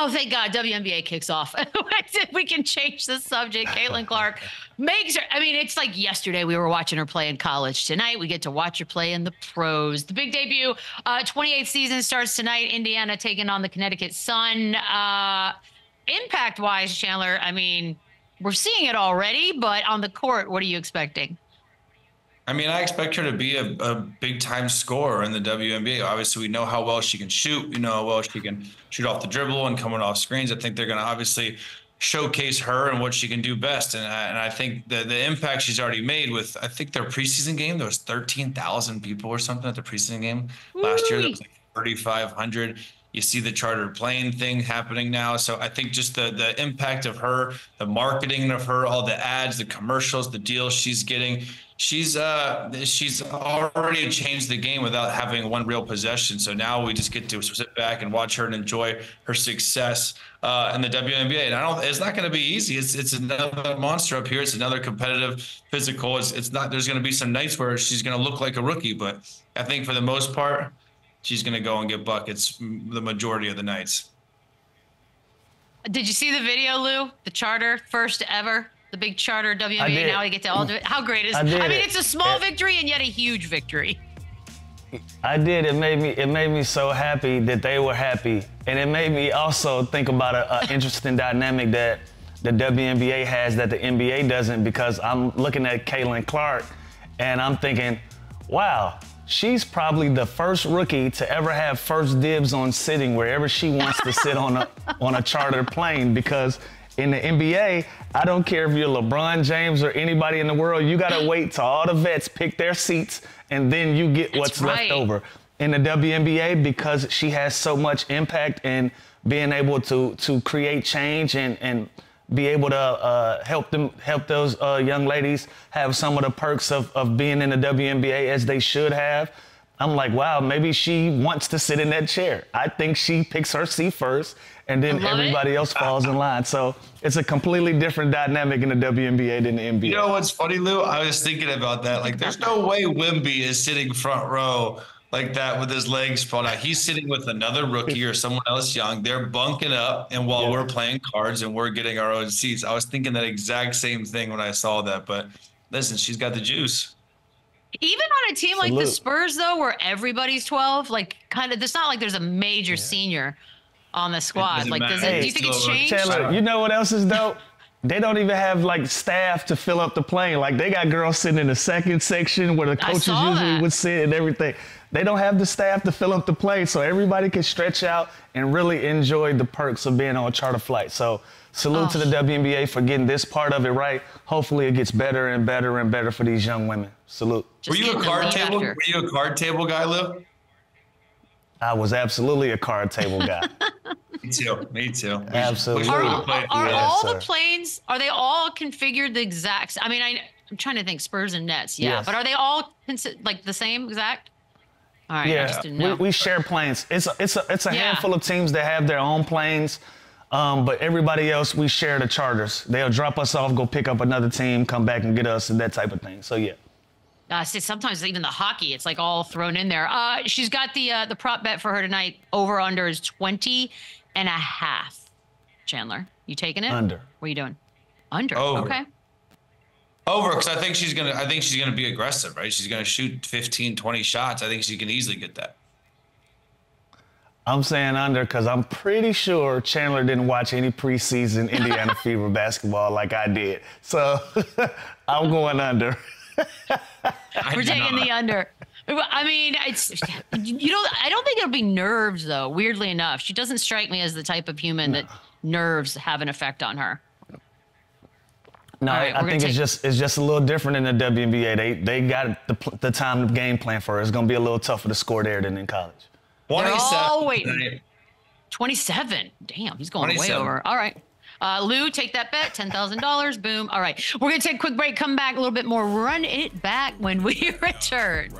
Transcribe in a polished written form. Oh, thank God. WNBA kicks off. We can change the subject. Caitlin Clark makes her. I mean, it's like yesterday we were watching her play in college. Tonight we get to watch her play in the pros. The big debut, 28th season starts tonight. Indiana taking on the Connecticut Sun. Impact-wise, Chandler, I mean, we're seeing it already, but on the court, what are you expecting? I mean, I expect her to be a big-time scorer in the WNBA. Obviously, we know how well she can shoot. We know how well she can shoot off the dribble and coming off screens. I think they're going to obviously showcase her and what she can do best. And I think the impact she's already made with, I think their preseason game, there was 13,000 people or something at the preseason game. Woo! Last year, there was like 3,500. You see the chartered plane thing happening now. So I think just the impact of her, the marketing of her, all the ads, the commercials, the deals she's getting, she's already changed the game without having one real possession. So now we just get to sit back and watch her and enjoy her success in the WNBA. And it's not going to be easy. It's another monster up here. It's another competitive physical. It's not, there's going to be some nights where she's going to look like a rookie, but I think for the most part, she's going to go and get buckets the majority of the nights. Did you see the video, Lou? The charter, first ever, the big charter WNBA. Now we get to all do it. How great is it? I mean, it's a small victory and yet a huge victory. I did. It made me so happy that they were happy. And it made me also think about an interesting dynamic that the WNBA has that the NBA doesn't, because I'm looking at Caitlin Clark and I'm thinking, wow, she's probably the first rookie to ever have first dibs on sitting wherever she wants to sit on a charter plane, because in the NBA, I don't care if you're LeBron James or anybody in the world, you got to wait till all the vets pick their seats and then you get what's left over. In the WNBA, because she has so much impact and being able to create change and be able to help those young ladies have some of the perks of being in the WNBA as they should have. I'm like, wow, maybe she wants to sit in that chair. I think she picks her seat first, and then everybody else falls in line. So it's a completely different dynamic in the WNBA than the NBA. You know what's funny, Lou? I was thinking about that. Like, there's no way Wimby is sitting front row like that with his legs spread out. He's sitting with another rookie or someone else young. They're bunking up, and while we're playing cards and we're getting our own seats. I was thinking that exact same thing when I saw that. But listen, she's got the juice. Even on a team like the Spurs, though, where everybody's 12, like kind of, it's not like there's a major senior on the squad. Like, do you think it's changed? Chandler, you know what else is dope? They don't even have, like, staff to fill up the plane. Like, they got girls sitting in the second section where the coaches usually would sit and everything. They don't have the staff to fill up the plane, so everybody can stretch out and really enjoy the perks of being on a charter flight. So salute to the WNBA for getting this part of it right. Hopefully it gets better and better and better for these young women. Salute. Were you a card table guy, Lou? I was absolutely a card table guy. Me too. Absolutely. Are they all configured the exact? I mean, I'm trying to think, Spurs and Nets, yeah. Yes. But are they all like the same exact? All right, yeah, I just didn't know. We share planes. It's a handful of teams that have their own planes, but everybody else, we share the charters. They'll drop us off, go pick up another team, come back and get us, and that type of thing. So, yeah. See, sometimes even the hockey, it's like all thrown in there. She's got the prop bet for her tonight. Over-under is 20.5. Chandler, you taking it? Under. What are you doing? Under. Over. Okay. Over, because I think she's gonna be aggressive, right? She's gonna shoot 15, 20 shots. I think she can easily get that. I'm saying under because I'm pretty sure Chandler didn't watch any preseason Indiana Fever basketball like I did. So I'm going under. We're taking the under. I mean, I don't think it'll be nerves though. Weirdly enough, she doesn't strike me as the type of human that nerves have an effect on her. No, right, I think it's just a little different in the WNBA. They got the time of game plan for her. It's going to be a little tougher to score there than in college. 27. Oh, wait. 27. Damn, he's going way over. All right. Lou, take that bet. $10,000. Boom. All right. We're going to take a quick break, come back, a little bit more Run It Back when we return.